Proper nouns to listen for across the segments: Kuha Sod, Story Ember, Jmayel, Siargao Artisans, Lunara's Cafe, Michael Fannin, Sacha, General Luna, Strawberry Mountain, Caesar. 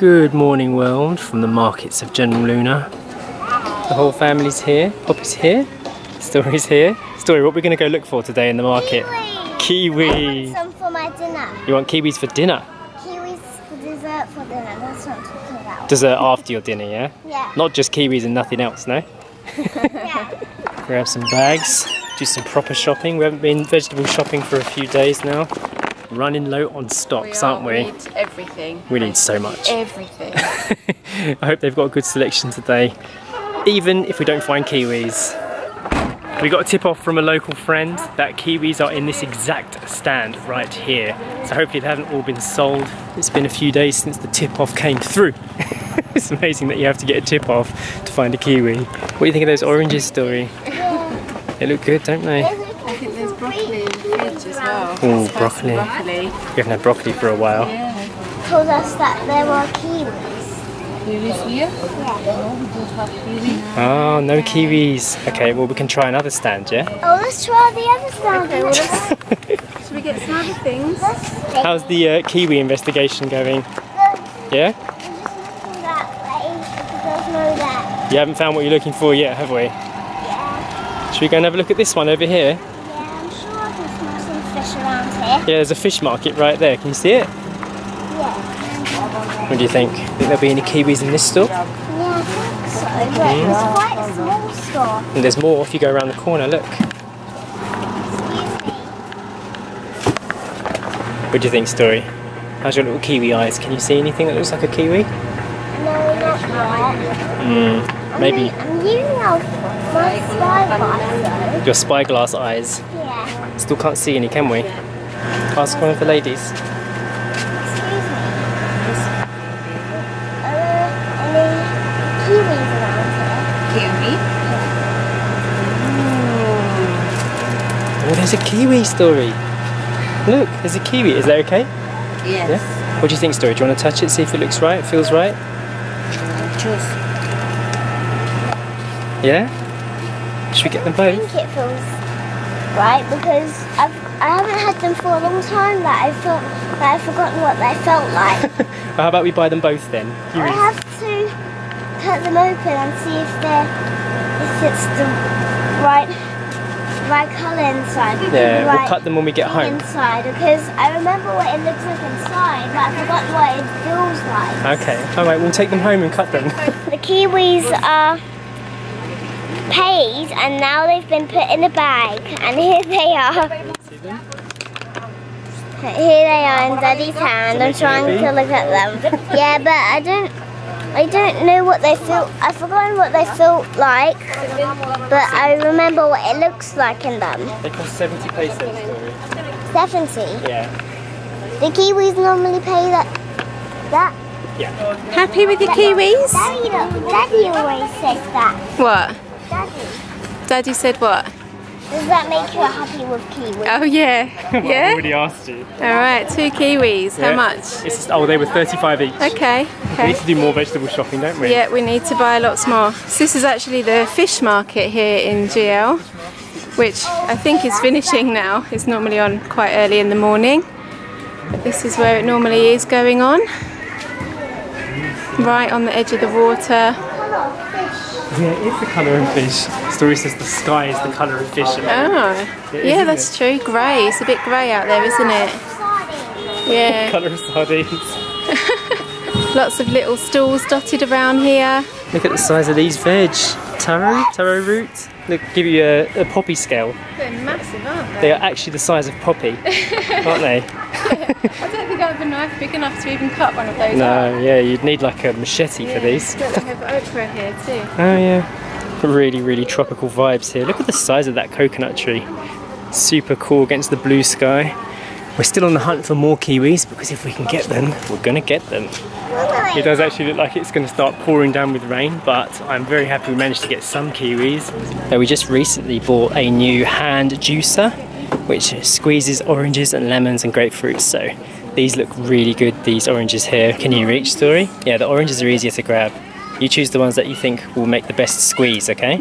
Good morning world from the markets of General Luna. The whole family's here, Poppy's here, Story's here. Story, what are we going to go look for today in the market? Kiwi! I want some for my dinner. You want kiwis for dinner? Kiwis for dessert for dinner, that's what I'm talking about. Dessert after your dinner, yeah? Yeah. Not just kiwis and nothing else, no? Yeah. Grab some bags, do some proper shopping. We haven't been vegetable shopping for a few days now. Running low on stocks, aren't we? We need everything. We need so much. Everything. I hope they've got a good selection today, even if we don't find kiwis. We got a tip off from a local friend that kiwis are in this exact stand right here. So hopefully they haven't all been sold. It's been a few days since the tip off came through. It's amazing that you have to get a tip off to find a kiwi. What do you think of those oranges, Story? Yeah. They look good, don't they? I think there's broccoli in the fridge as well. Oh, broccoli. We haven't had broccoli for a while. Yeah. Told us that there were kiwis. Kiwis here? Yeah. Oh, no kiwis. Okay, well we can try another stand, yeah? Oh, let's try the other stand. Okay, well, should we get some other things? How's the kiwi investigation going? Good. Yeah? You haven't found what you're looking for yet, have we? Yeah. Should we go and have a look at this one over here? Yeah, I'm sure I can smell some fish around here. Yeah, there's a fish market right there. Can you see it? Yeah. What do you think? Think there'll be any kiwis in this store? Yeah, I think so. It's quite a small store. And there's more if you go around the corner, look. What do you think, Story? How's your little kiwi eyes? Can you see anything that looks like a kiwi? No, not yet. Mm. Maybe. I'm using my spyglass though. Your spyglass eyes? Yeah. Still can't see any, can we? Ask one of the ladies. Excuse me. Any kiwis around here? Kiwi? Yeah. Oh, there's a kiwi, Story. Look, there's a kiwi. Is that okay? Yes. Yeah? What do you think, Story? Do you want to touch it, see if it looks right, feels right? Cheers. Yeah? Should we get them both? I think it feels right because I haven't had them for a long time that I've forgotten what they felt like. Well, how about we buy them both then? Kiwis. I have to cut them open and see if it's the right colour inside. Yeah, right, we'll cut them when we get home. Inside, because I remember what it looks like inside, but I forgot what it feels like. Okay, alright, we'll take them home and cut them. The kiwis are paid and now they've been put in a bag, and here they are. Here they are in Daddy's hand. I'm trying to look at them. Yeah, but I don't know what they feel. I've forgotten what they feel like, but I remember what it looks like in them. They cost 70 pesos. 70? Yeah. The kiwis normally pay that. Yeah. Happy with your kiwis? Daddy always says that. What? Daddy. Daddy said what? Does that make you happy with kiwis? Oh yeah. Well, yeah? I already asked you. Alright, 2 kiwis. Yeah. How much? They were 35 each. Okay. We need to do more vegetable shopping, don't we? Yeah, we need to buy lots more. So this is actually the fish market here in GL, which I think is finishing now. It's normally on quite early in the morning. But this is where it normally is going on. Right on the edge of the water. Yeah, it is the colour of fish. Story says the sky is the colour of fish. Oh, is, yeah, that's true. Grey. It's a bit grey out there, isn't it? Yeah. Colour of sardines. Lots of little stalls dotted around here. Look at the size of these veg. Taro roots. Look, give you a poppy scale. They're massive, aren't they? They are actually the size of poppy, aren't they? Yeah. I don't think I have a knife big enough to even cut one of those. No, yeah, you'd need like a machete for these. Don't they have okra here too? Oh yeah, really, really tropical vibes here. Look at the size of that coconut tree. Super cool against the blue sky. We're still on the hunt for more kiwis because if we can get them, we're gonna get them. It does actually look like it's going to start pouring down with rain, but I'm very happy we managed to get some kiwis. Now, we just recently bought a new hand juicer which squeezes oranges and lemons and grapefruits, so these look really good, these oranges here. Can you reach, Story? Yeah, the oranges are easier to grab. You choose the ones that you think will make the best squeeze, okay?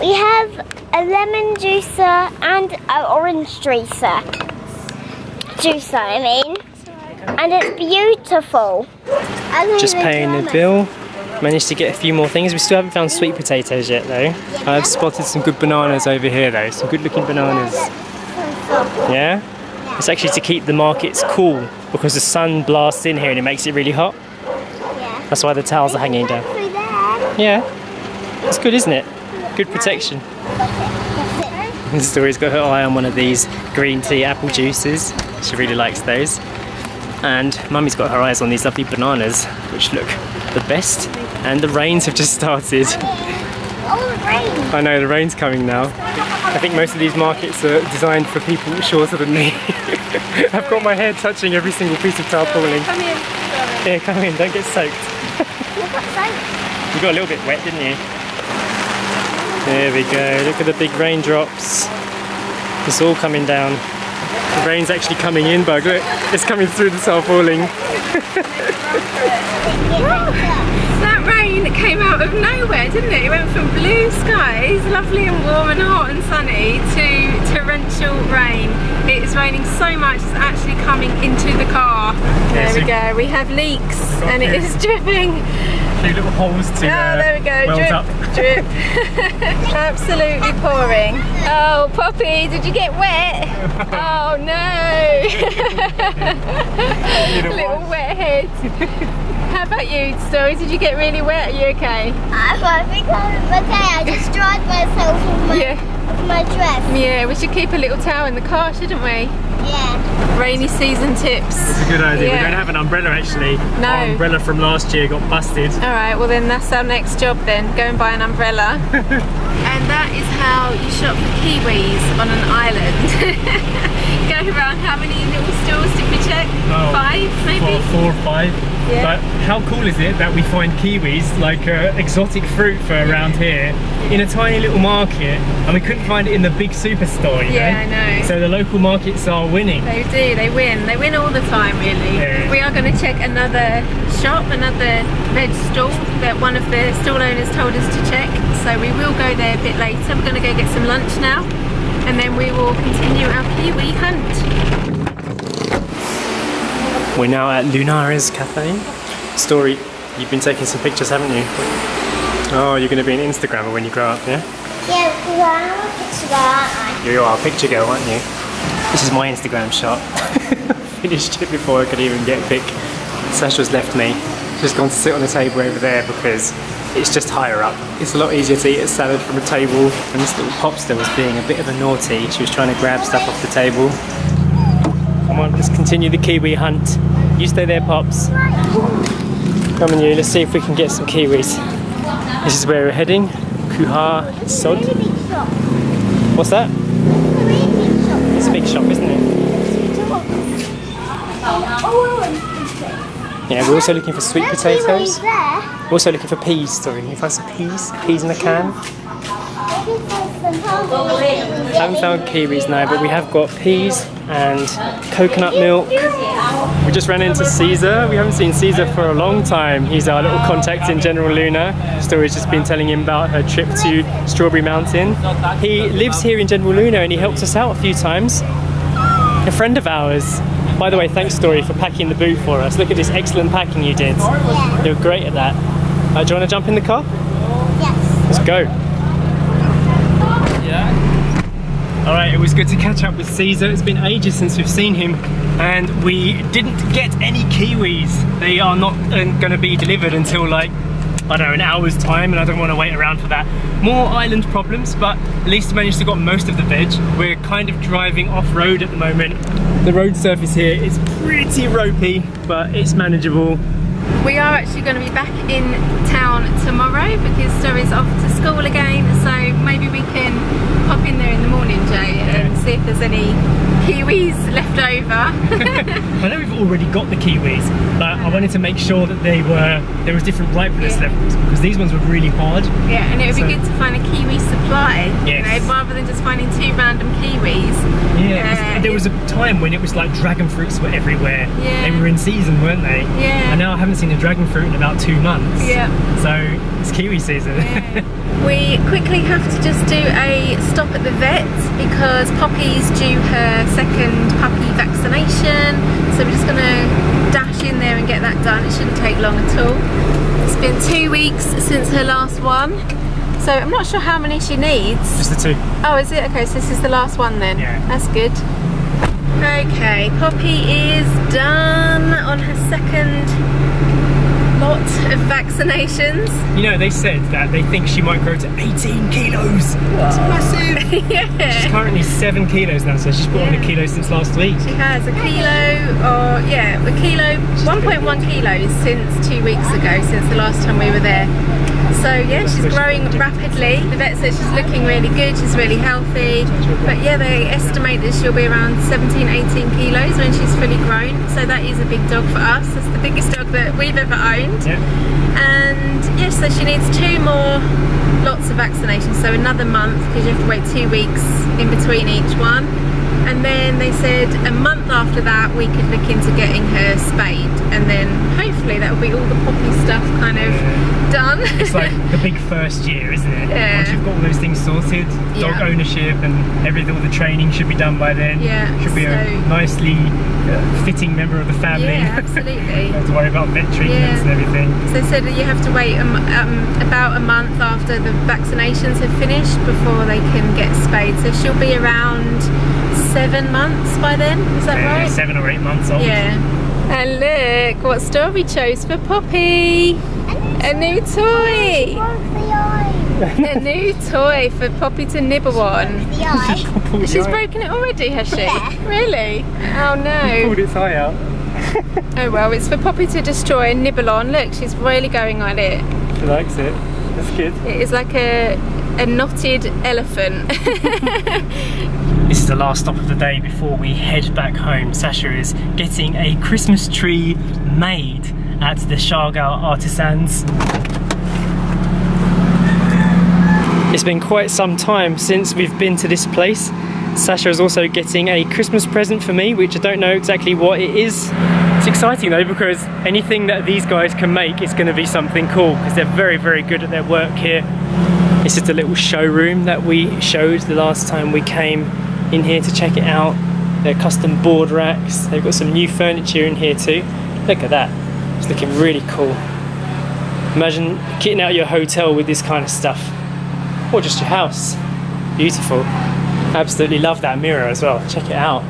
We have a lemon juicer and an orange juicer. I mean. and it's beautiful. Just paying the bill. Managed to get a few more things. We still haven't found sweet potatoes yet though. I've spotted some good bananas over here though, some good looking bananas. Yeah? It's actually to keep the markets cool because the sun blasts in here and it makes it really hot. That's why the towels are hanging down. Yeah. It's good, isn't it? Good protection. Story's got her eye on one of these green tea apple juices. She really likes those. And Mummy's got her eyes on these lovely bananas, which look the best. And the rains have just started. I know, the rain's coming now. I think most of these markets are designed for people shorter than me. I've got my hair touching every single piece of tarpaulin. Come in. Yeah, come in, don't get soaked. You got a little bit wet, didn't you? There we go, look at the big raindrops. It's all coming down. The rain's actually coming in, Bug, look, it's coming through the tarpaulin. That rain came out of nowhere, didn't it? It went from blue skies, lovely and warm and hot and sunny, to torrential rain. It is raining so much, it's actually coming into the car. There we go, we have leaks and it is dripping. A few little holes to there we go, drip, up. Drip. Absolutely pouring. Oh, Poppy, did you get wet? Oh no! Little wet head. How about you, Story? Did you get really wet? Are you okay? I think I'm okay. I just dried myself with my, my dress. Yeah, we should keep a little towel in the car, shouldn't we? Yeah. Rainy season tips. It's a good idea. Yeah. We don't have an umbrella actually. No. Our umbrella from last year got busted. Alright, well then that's our next job then. Go and buy an umbrella. And that is how you shop for kiwis on an island. Go around, how many little stores did we check? Oh, 5 maybe? 4 or 5. Yeah. But how cool is it that we find kiwis, like exotic fruit for around here, in a tiny little market, and we couldn't find it in the big superstore, you know? I know. So the local markets are winning. They do, they win. They win all the time, really. Yeah. We are going to check another shop, another veg stall that one of the stall owners told us to check. So we will go there a bit later. We're going to go get some lunch now, and then we will continue our kiwi hunt. We're now at Lunara's Cafe. Story, you've been taking some pictures, haven't you? Oh, you're going to be an Instagrammer when you grow up, yeah? Yeah, because I'm a picture girl, aren't I? You are a picture girl, aren't you? This is my Instagram shot. Finished it before I could even get a pic. Sacha's left me. She's gone to sit on the table over there because it's just higher up. It's a lot easier to eat a salad from a table. And this little popster was being a bit of a naughty. She was trying to grab stuff off the table. Come on, let's continue the kiwi hunt. You stay there, Pops. Come on, you, let's see if we can get some kiwis. This is where we're heading. Kuha Sod. What's that? It's a big shop, isn't it? Yeah, we're also looking for sweet potatoes. We're also looking for peas, Story. Can you find some peas? Peas in a can? I haven't found kiwis now, but we have got peas and coconut milk. We just ran into Caesar. We haven't seen Caesar for a long time. He's our little contact in General Luna. Story's just been telling him about her trip to Strawberry Mountain. He lives here in General Luna and he helps us out a few times. A friend of ours. By the way, thanks Story for packing the boot for us. Look at this excellent packing you did. Yeah. You're great at that. Do you want to jump in the car? Yes. Let's go. Yeah. Alright, it was good to catch up with Caesar. It's been ages since we've seen him. And we didn't get any kiwis. They are not going to be delivered until like, I don't know, an hour's time, and I don't want to wait around for that. More island problems, but at least managed to got most of the veg. We're kind of driving off-road at the moment. The road surface here is pretty ropey, but it's manageable. We are actually going to be back in town tomorrow because Story's off to school again, so maybe we can pop in there in the morning, Jay, and see if there's any kiwis left over. I know we've already got the kiwis, but I wanted to make sure that they were there was different ripeness levels because these ones were really hard. Yeah, and it would be good to find a kiwi supply, you know, rather than just finding 2 random kiwis. Yeah, there was a time when it was like dragon fruits were everywhere. Yeah. They were in season, weren't they? Yeah. And now I haven't seen a dragon fruit in about 2 months. Yeah. So it's kiwi season. Yeah. We quickly have to just do a stop at the vet because Poppy's due her second puppy vaccination, so we're just going to dash in there and get that done. It shouldn't take long at all. It's been 2 weeks since her last one, so I'm not sure how many she needs. Just the two. Oh, is it? Okay, so this is the last one then. Yeah. That's good. Okay, Poppy is done on her second lot of vaccinations. You know, they said that they think she might grow to 18 kilos. That's massive. Yeah. She's currently 7 kilos now, so she's put on a kilo since last week. She has a kilo, or yeah, a kilo, 1.1 kilos since 2 weeks ago, since the last time we were there. So yeah, she's growing rapidly. The vet says she's looking really good, she's really healthy. But yeah, they estimate that she'll be around 17, 18 kilos when she's fully grown. So that is a big dog for us. That's the biggest dog that we've ever owned. Yep. And yeah, so she needs 2 more lots of vaccinations. So another month, because you have to wait 2 weeks in between each one. And then they said a month after that we could look into getting her spayed, and then hopefully that will be all the Poppy stuff kind of done. It's like the big first year, isn't it? Yeah. Once you've got all those things sorted, dog ownership and everything, all the training should be done by then. Yeah. Should be a nicely fitting member of the family. Yeah, absolutely. You don't have to worry about vet treatments and everything. So they said that you have to wait about a month after the vaccinations have finished before they can get spayed. So she'll be around 7 months by then, is that right? 7 or 8 months old. Yeah. And look what Story chose for Poppy. A new toy. A new toy for Poppy to nibble on. She's broken it already, has she? Yeah. Really? Oh no. You pulled its eye out. Oh well, it's for Poppy to destroy and nibble on. Look, she's really going on it. She likes it. That's good. It is like a knotted elephant. This is the last stop of the day before we head back home. Sacha is getting a Christmas tree made at the Siargao Artisans. It's been quite some time since we've been to this place. Sacha is also getting a Christmas present for me, which I don't know exactly what it is. It's exciting though, because anything that these guys can make is going to be something cool, because they're very, very good at their work here. This is the little showroom that we showed the last time we came in here to check it out. They're custom board racks. They've got some new furniture in here too. Look at that, it's looking really cool. Imagine kitting out your hotel with this kind of stuff, or just your house. Beautiful. Absolutely love that mirror as well. Check it out.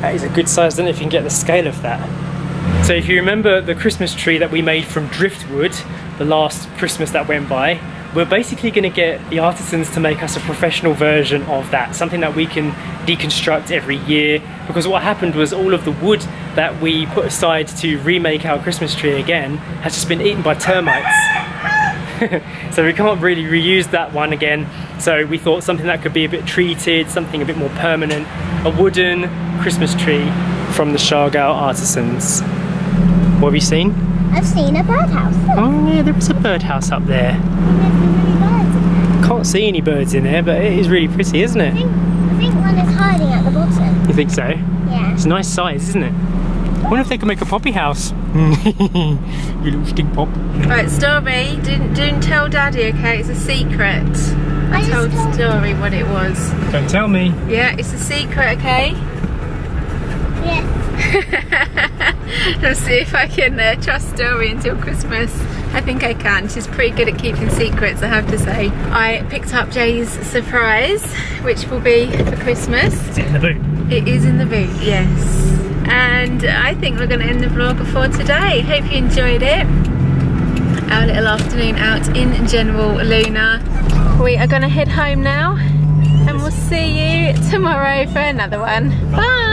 That is a good size. I don't know if you can get the scale of that. So if you remember the Christmas tree that we made from driftwood the last Christmas that went by, we're basically going to get the artisans to make us a professional version of that, something that we can deconstruct every year, because what happened was all of the wood that we put aside to remake our Christmas tree again has just been eaten by termites. So we can't really reuse that one again, so we thought something that could be a bit treated, something a bit more permanent, a wooden Christmas tree from the Siargao Artisans. What have you seen? I've seen a birdhouse. Oh yeah, there was a birdhouse up there. Can't see any birds in there, but it is really pretty, isn't it? I think one is hiding at the bottom. You think so? Yeah. It's a nice size, isn't it? I wonder if they could make a poppy house. You little stink pop. Right, Story, don't tell Daddy, okay? It's a secret. I told Story what it was. Don't tell me. Yeah, it's a secret, okay? Yes. Let's see if I can trust Story until Christmas. I think I can. She's pretty good at keeping secrets, I have to say. I picked up Jay's surprise, which will be for Christmas. Is it in the boot? It is in the boot, yes. And I think we're going to end the vlog for today. Hope you enjoyed it. Our little afternoon out in General Luna. We are going to head home now, and we'll see you tomorrow for another one. Bye.